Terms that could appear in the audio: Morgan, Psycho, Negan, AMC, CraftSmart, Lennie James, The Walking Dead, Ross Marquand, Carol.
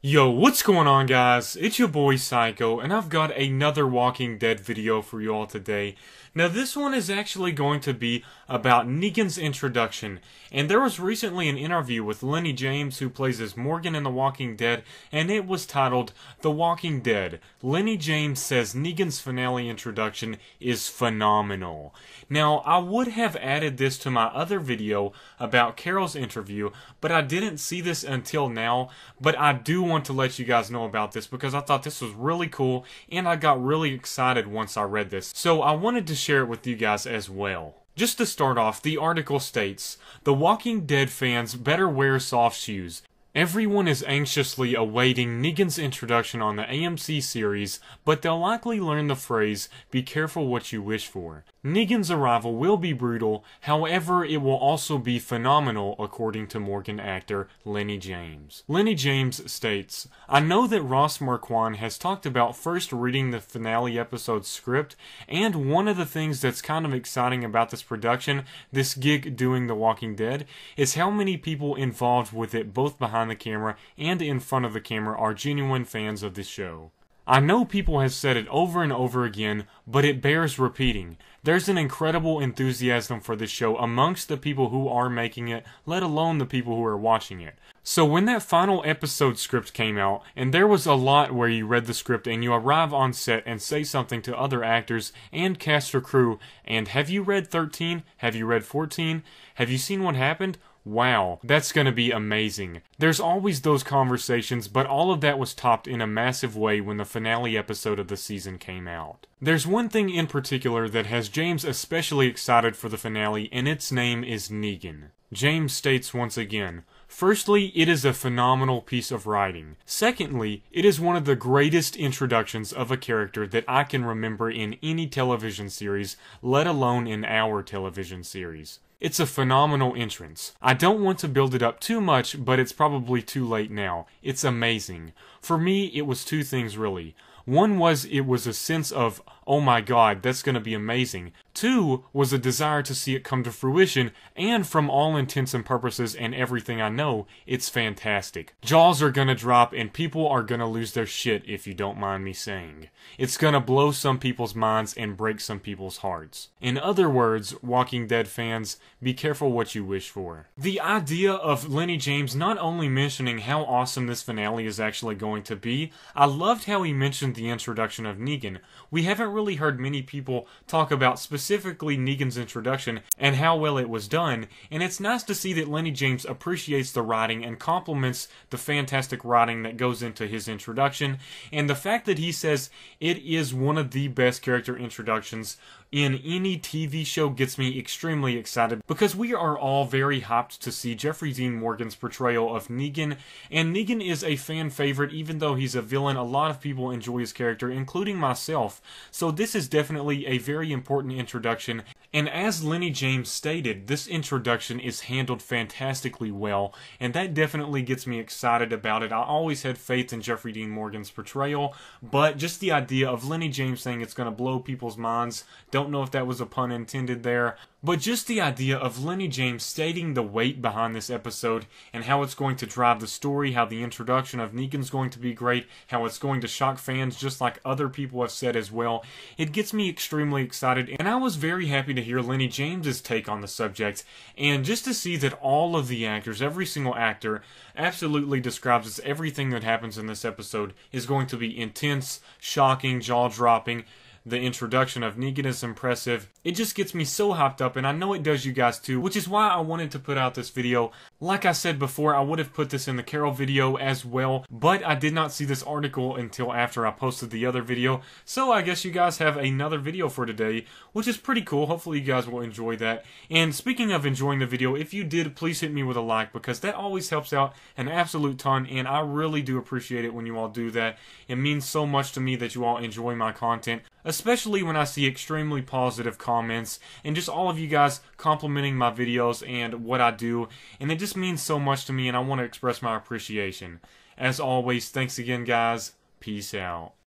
Yo, what's going on guys? It's your boy Psycho, and I've got another Walking Dead video for you all today. Now this one is actually going to be about Negan's introduction, and there was recently an interview with Lennie James, who plays as Morgan in The Walking Dead, and it was titled, The Walking Dead, Lennie James Says Negan's Finale Introduction is Phenomenal. Now I would have added this to my other video about Carol's interview, but I didn't see this until now, but I do want to let you guys know about this because I thought this was really cool and I got really excited once I read this, so I wanted to share it with you guys as well. Just to start off, the article states, "The Walking Dead fans better wear soft shoes. Everyone is anxiously awaiting Negan's introduction on the AMC series, but they'll likely learn the phrase, be careful what you wish for. Negan's arrival will be brutal, however it will also be phenomenal," according to Morgan actor Lennie James. Lennie James states, "I know that Ross Marquand has talked about first reading the finale episode script, and one of the things that's kind of exciting about this production, this gig doing The Walking Dead, is how many people involved with it, both behind the camera and in front of the camera, are genuine fans of the show. I know people have said it over and over again, but it bears repeating. There's an incredible enthusiasm for this show amongst the people who are making it, let alone the people who are watching it. So when that final episode script came out, and there was a lot where you read the script and you arrive on set and say something to other actors and cast or crew, and have you read 13? Have you read 14? Have you seen what happened? Wow, that's gonna be amazing. There's always those conversations, but all of that was topped in a massive way when the finale episode of the season came out. There's one thing in particular that has James especially excited for the finale, and its name is Negan." James states once again, "Firstly, it is a phenomenal piece of writing. Secondly, it is one of the greatest introductions of a character that I can remember in any television series, let alone in our television series. It's a phenomenal entrance. I don't want to build it up too much, but it's probably too late now. It's amazing. For me, it was two things really. One was it was a sense of, oh my god, that's going to be amazing. Two was a desire to see it come to fruition, and from all intents and purposes and everything I know, it's fantastic. Jaws are going to drop and people are going to lose their shit, if you don't mind me saying. It's going to blow some people's minds and break some people's hearts. In other words, Walking Dead fans, be careful what you wish for." The idea of Lennie James not only mentioning how awesome this finale is actually going to be, I loved how he mentioned the introduction of Negan. We haven't really heard many people talk about specifically Negan's introduction and how well it was done, and it's nice to see that Lennie James appreciates the writing and compliments the fantastic writing that goes into his introduction, and the fact that he says it is one of the best character introductions in any TV show gets me extremely excited, because we are all very hyped to see Jeffrey Dean Morgan's portrayal of Negan, and Negan is a fan favorite. Even though he's a villain, a lot of people enjoy his character, including myself, so this is definitely a very important introduction, and as Lennie James stated, this introduction is handled fantastically well, and that definitely gets me excited about it. I always had faith in Jeffrey Dean Morgan's portrayal, but just the idea of Lennie James saying it's going to blow people's minds, don't know if that was a pun intended there, but just the idea of Lennie James stating the weight behind this episode and how it's going to drive the story, how the introduction of Negan's going to be great, how it's going to shock fans just like other people have said as well, it gets me extremely excited, and I was very happy to hear Lennie James's take on the subject, and just to see that all of the actors, every single actor, absolutely describes as everything that happens in this episode is going to be intense, shocking, jaw-dropping. The introduction of Negan is impressive. It just gets me so hyped up, and I know it does you guys too, which is why I wanted to put out this video. Like I said before, I would have put this in the Carol video as well, but I did not see this article until after I posted the other video, so I guess you guys have another video for today, which is pretty cool. Hopefully you guys will enjoy that. And speaking of enjoying the video, if you did, please hit me with a like, because that always helps out an absolute ton, and I really do appreciate it when you all do that. It means so much to me that you all enjoy my content, especially when I see extremely positive comments and just all of you guys complimenting my videos and what I do, and it just means so much to me, and I want to express my appreciation. As always, thanks again guys, peace out.